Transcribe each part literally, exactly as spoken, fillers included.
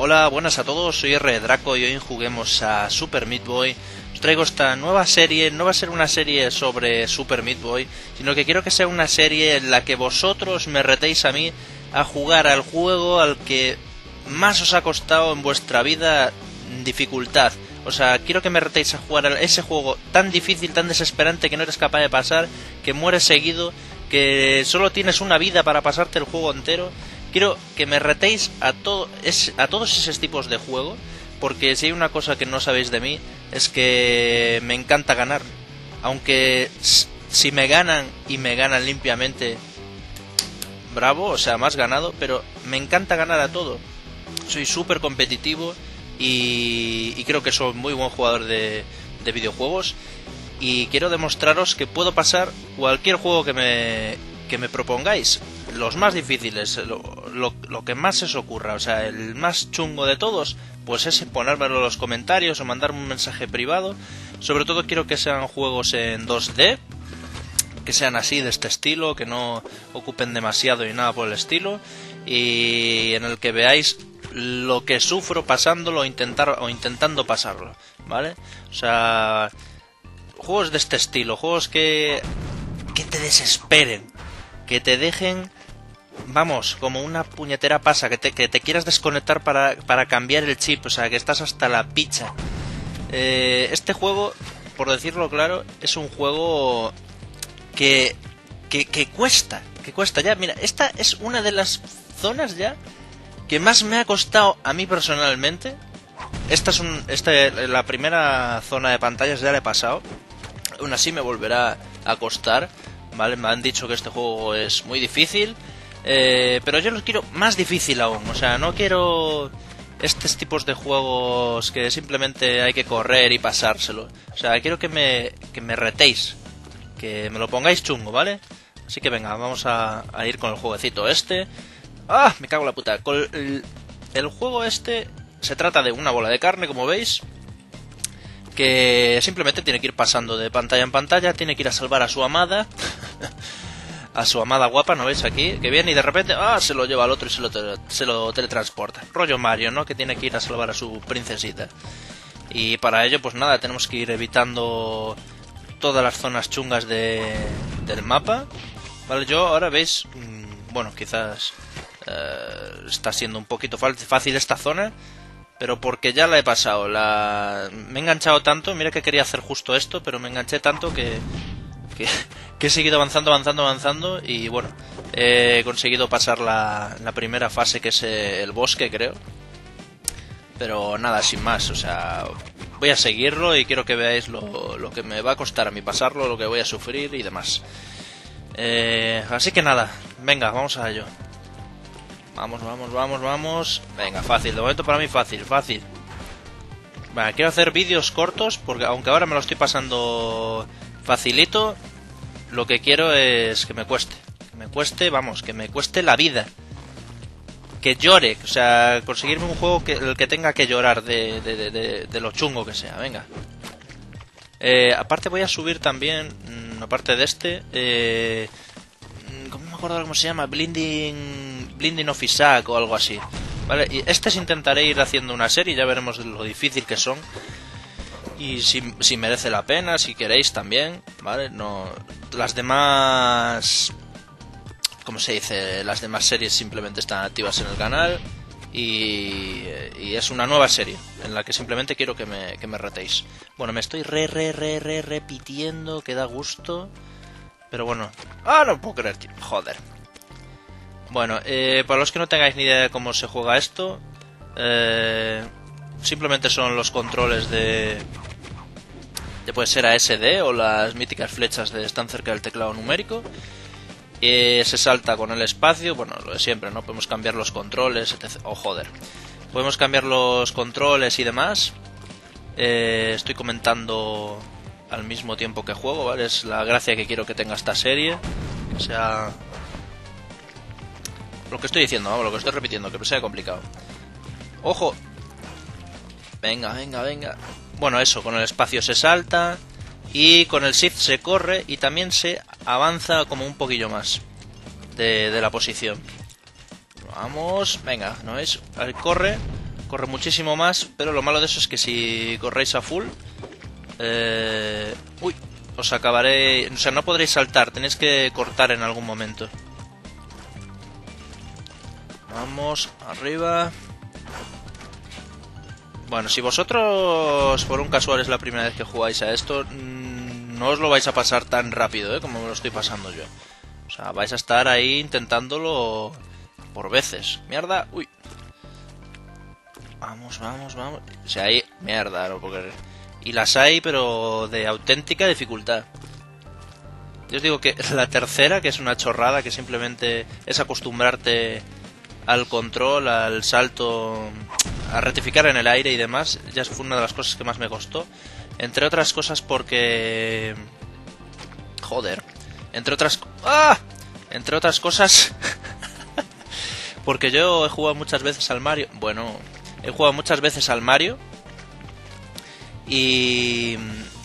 Hola, buenas a todos, soy R. Draco y hoy juguemos a Super Meat Boy. Os traigo esta nueva serie. No va a ser una serie sobre Super Meat Boy, sino que quiero que sea una serie en la que vosotros me retéis a mí a jugar al juego al que más os ha costado en vuestra vida dificultad. O sea, quiero que me retéis a jugar a ese juego tan difícil, tan desesperante, que no eres capaz de pasar, que mueres seguido, que solo tienes una vida para pasarte el juego entero. Quiero que me retéis a, todo, es, a todos esos tipos de juego, porque si hay una cosa que no sabéis de mí es que me encanta ganar. Aunque si me ganan y me ganan limpiamente, bravo, o sea, más ganado, pero me encanta ganar a todo. Soy súper competitivo y, y creo que soy muy buen jugador de, de videojuegos, y quiero demostraros que puedo pasar cualquier juego que me, que me propongáis. Los más difíciles, lo, lo, lo que más se os ocurra, o sea, el más chungo de todos, pues es ponérmelo en los comentarios o mandarme un mensaje privado. Sobre todo quiero que sean juegos en dos D, que sean así, de este estilo, que no ocupen demasiado y nada por el estilo, y en el que veáis lo que sufro pasándolo o, intentar, o intentando pasarlo, ¿vale? O sea, juegos de este estilo, juegos que, que te desesperen, que te dejen, vamos, como una puñetera pasa, que te, que te quieras desconectar para, para cambiar el chip, o sea, que estás hasta la picha. Eh, este juego, por decirlo claro, es un juego que, que, que cuesta, que cuesta ya. Mira, esta es una de las zonas ya que más me ha costado a mí personalmente. Esta es un, esta, la primera zona de pantallas ya la he pasado, aún así me volverá a costar. Vale, me han dicho que este juego es muy difícil, eh, pero yo lo quiero más difícil aún. O sea, no quiero estos tipos de juegos que simplemente hay que correr y pasárselo. O sea, quiero que me, que me retéis, que me lo pongáis chungo, ¿vale? Así que venga, vamos a, a ir con el jueguecito este. ¡Ah! Me cago en la puta. Con el, el juego este se trata de una bola de carne, como veis, que simplemente tiene que ir pasando de pantalla en pantalla, tiene que ir a salvar a su amada, a su amada guapa, ¿no veis aquí? Que viene y de repente, ah, se lo lleva al otro y se lo, se lo teletransporta. Rollo Mario, ¿no? Que tiene que ir a salvar a su princesita. Y para ello, pues nada, tenemos que ir evitando todas las zonas chungas de, del mapa. Vale, yo ahora veis, bueno, quizás uh, está siendo un poquito fácil esta zona, pero porque ya la he pasado, la... me he enganchado tanto. Mira que quería hacer justo esto, pero me enganché tanto que, que, que he seguido avanzando, avanzando, avanzando, y bueno, he conseguido pasar la, la primera fase, que es el bosque, creo. Pero nada, sin más, o sea, voy a seguirlo y quiero que veáis lo, lo que me va a costar a mí pasarlo, lo que voy a sufrir y demás. Eh, así que nada, venga, vamos a ello. Vamos, vamos, vamos, vamos. Venga, fácil. De momento para mí fácil, fácil. Vale, quiero hacer vídeos cortos, porque aunque ahora me lo estoy pasando facilito, lo que quiero es que me cueste. Que me cueste, vamos, que me cueste la vida. Que llore. O sea, conseguirme un juego que el que tenga que llorar de, de, de, de, de lo chungo que sea. Venga. Eh, aparte voy a subir también, mmm, aparte de este... Eh, ¿cómo me acuerdo cómo se llama? Blinding... Blinding of Isaac o algo así, ¿vale? Y este intentaré ir haciendo una serie, ya veremos lo difícil que son y si, si merece la pena, si queréis también, ¿vale? No, las demás, ¿cómo se dice? Las demás series simplemente están activas en el canal y, y es una nueva serie en la que simplemente quiero que me, que me retéis. Bueno, me estoy re, re, re, re, repitiendo, que da gusto, pero bueno... ¡Ah, no puedo creer, tío! ¡Joder! Bueno, eh, para los que no tengáis ni idea de cómo se juega esto, eh, simplemente son los controles de, de puede ser A S D o las míticas flechas de están cerca del teclado numérico. Eh, se salta con el espacio, bueno, lo de siempre, ¿no? Podemos cambiar los controles, etcétera. Oh, joder. Podemos cambiar los controles y demás. Eh, estoy comentando al mismo tiempo que juego, ¿vale? Es la gracia que quiero que tenga esta serie. O sea... lo que estoy diciendo, vamos, lo que estoy repitiendo, que sea complicado. ¡Ojo! Venga, venga, venga. Bueno, eso, con el espacio se salta y con el shift se corre y también se avanza como un poquillo más de, de la posición. Vamos, venga, ¿no ves? Corre, corre muchísimo más, pero lo malo de eso es que si corréis a full, eh, uy, os acabaré, o sea, no podréis saltar, tenéis que cortar en algún momento. Vamos, arriba. Bueno, si vosotros por un casual es la primera vez que jugáis a esto, no os lo vais a pasar tan rápido, ¿eh? Como me lo estoy pasando yo. O sea, vais a estar ahí intentándolo por veces. Mierda, uy. Vamos, vamos, vamos. O sea, hay mierda, no puedo creer. Y las hay, pero de auténtica dificultad. Yo os digo que la tercera, que es una chorrada, que simplemente es acostumbrarte al control, al salto, a rectificar en el aire y demás, ya fue una de las cosas que más me costó. Entre otras cosas porque... Joder. Entre otras... ¡Ah! Entre otras cosas... porque yo he jugado muchas veces al Mario... Bueno, he jugado muchas veces al Mario. Y...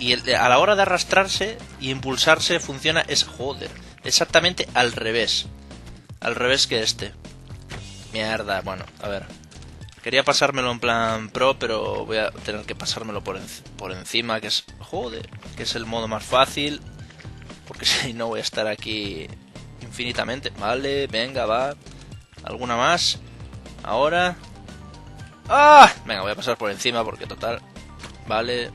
Y a la hora de arrastrarse y impulsarse funciona... Es... Joder. Exactamente al revés. Al revés que este. Mierda, bueno, a ver. Quería pasármelo en plan pro, pero voy a tener que pasármelo por, en, por encima, que es... Joder, que es el modo más fácil. Porque si no voy a estar aquí infinitamente. Vale, venga, va. ¿Alguna más? Ahora... ¡Ah! Venga, voy a pasar por encima porque total... Vale.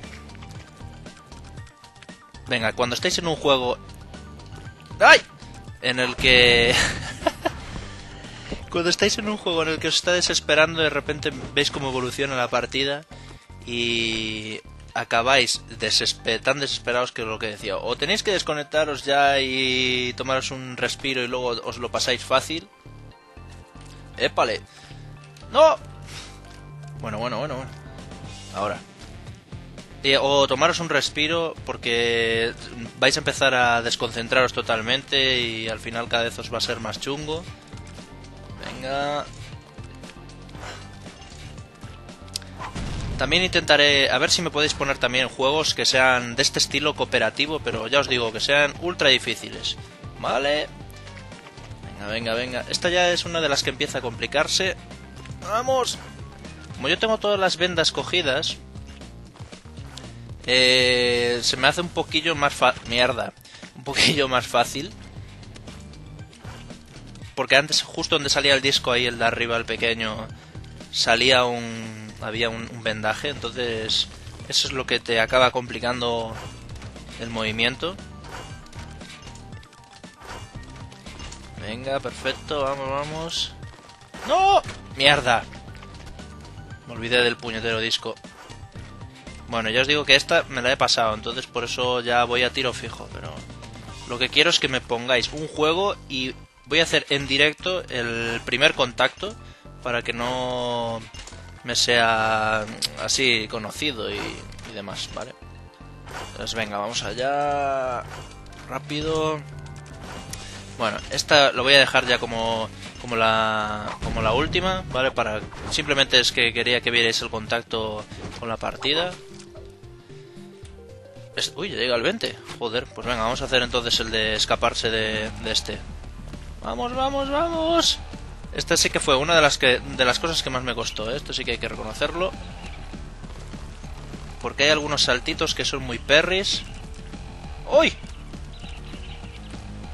Venga, cuando estéis en un juego... ¡Ay! En el que... Cuando estáis en un juego en el que os está desesperando, de repente veis cómo evoluciona la partida y acabáis desesper- tan desesperados que es lo que decía. O tenéis que desconectaros ya y tomaros un respiro y luego os lo pasáis fácil. ¡Épale! ¡No! Bueno, bueno, bueno, bueno. Ahora. O tomaros un respiro porque vais a empezar a desconcentraros totalmente y al final cada vez os va a ser más chungo. Venga. También intentaré... A ver si me podéis poner también juegos que sean de este estilo cooperativo, pero ya os digo, que sean ultra difíciles. Vale. Venga, venga, venga. Esta ya es una de las que empieza a complicarse. ¡Vamos! Como yo tengo todas las vendas cogidas... Eh, se me hace un poquillo más fa... Mierda. Un poquillo más fácil... Porque antes, justo donde salía el disco, ahí el de arriba, el pequeño, salía un... había un, un vendaje, entonces eso es lo que te acaba complicando el movimiento. Venga, perfecto, vamos, vamos. ¡No! ¡Mierda! Me olvidé del puñetero disco. Bueno, ya os digo que esta me la he pasado, entonces por eso ya voy a tiro fijo, pero... Lo que quiero es que me pongáis un juego y... Voy a hacer en directo el primer contacto para que no me sea así conocido y, y demás, ¿vale? Pues venga, vamos allá. Rápido. Bueno, esta lo voy a dejar ya como, como, la, como la última, ¿vale? Para, simplemente es que quería que vierais el contacto con la partida. Es, uy, ya llega el veinte. Joder, pues venga, vamos a hacer entonces el de escaparse de, de este. ¡Vamos, vamos, vamos! Esta sí que fue una de las, que, de las cosas que más me costó, ¿eh? Esto sí que hay que reconocerlo. Porque hay algunos saltitos que son muy perris. ¡Uy!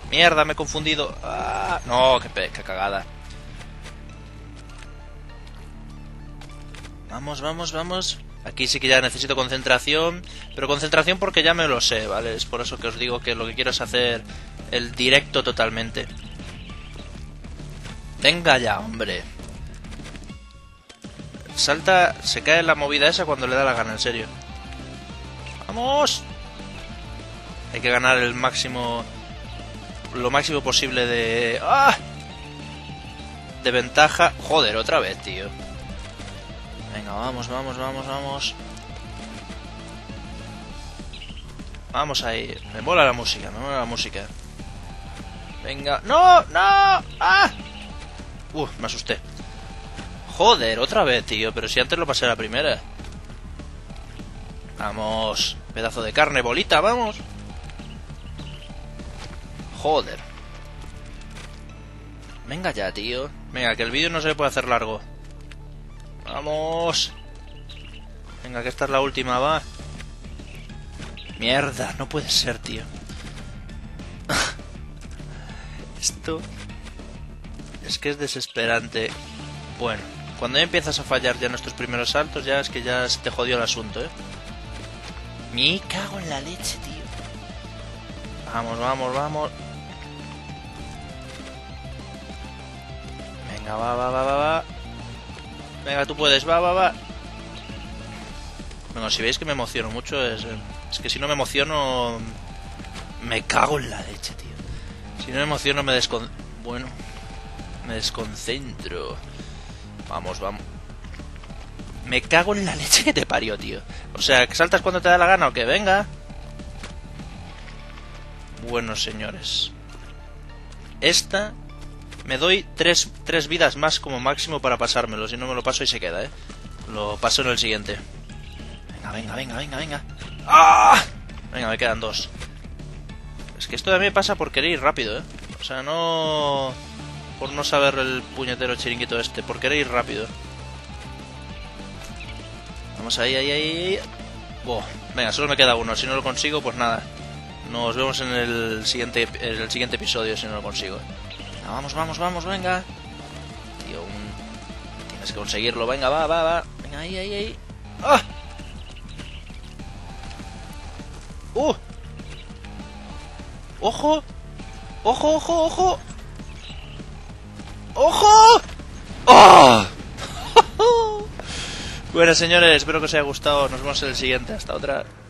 ¡Mierda, me he confundido! ¡Ah! ¡No, qué, pe qué cagada! Vamos, vamos, vamos. Aquí sí que ya necesito concentración. Pero concentración porque ya me lo sé, ¿vale? Es por eso que os digo que lo que quiero es hacer el directo totalmente. Venga ya, hombre. Salta, se cae en la movida esa cuando le da la gana, en serio. ¡Vamos! Hay que ganar el máximo... Lo máximo posible de... ¡Ah! De ventaja. Joder, otra vez, tío. Venga, vamos, vamos, vamos, vamos. Vamos ahí. Me mola la música, me mola la música. Venga. ¡No! ¡No! ¡Ah! Uf, me asusté. Joder, otra vez, tío. Pero si antes lo pasé a la primera. Vamos. Pedazo de carne, bolita, vamos. Joder. Venga ya, tío. Venga, que el vídeo no se le puede hacer largo. ¡Vamos! Venga, que esta es la última, va. Mierda, no puede ser, tío. Esto es que es desesperante. Bueno, cuando ya empiezas a fallar ya en estos primeros saltos, ya es que ya se te jodió el asunto, ¿eh? Me cago en la leche, tío. Vamos, vamos, vamos. Venga, va, va, va, va, va. Venga, tú puedes, va, va, va. Bueno, si veis que me emociono mucho, es, es que si no me emociono, me cago en la leche, tío. Si no me emociono, me descon... Bueno, me desconcentro. Vamos, vamos. Me cago en la leche que te parió, tío. O sea, que saltas cuando te da la gana o que venga. Bueno, señores. Esta... Me doy tres, tres vidas más como máximo para pasármelo. Si no me lo paso y se queda, ¿eh? Lo paso en el siguiente. Venga, venga, venga, venga, venga. ¡Ah! Venga, me quedan dos. Es que esto también pasa por querer ir rápido, ¿eh? O sea, no... Por no saber el puñetero chiringuito este. Por querer ir rápido. Vamos ahí, ahí, ahí. Oh, venga, solo me queda uno. Si no lo consigo, pues nada. Nos vemos en el siguiente, en el siguiente episodio si no lo consigo. Vamos, vamos, vamos, venga. Tío, un... tienes que conseguirlo. Venga, va, va, va. Venga, ahí, ahí, ahí. ¡Ah! ¡Uh! ¡Ojo! ¡Ojo, ojo, ojo! ¡Ojo! ¡Oh! Bueno, señores, espero que os haya gustado. Nos vemos en el siguiente. Hasta otra.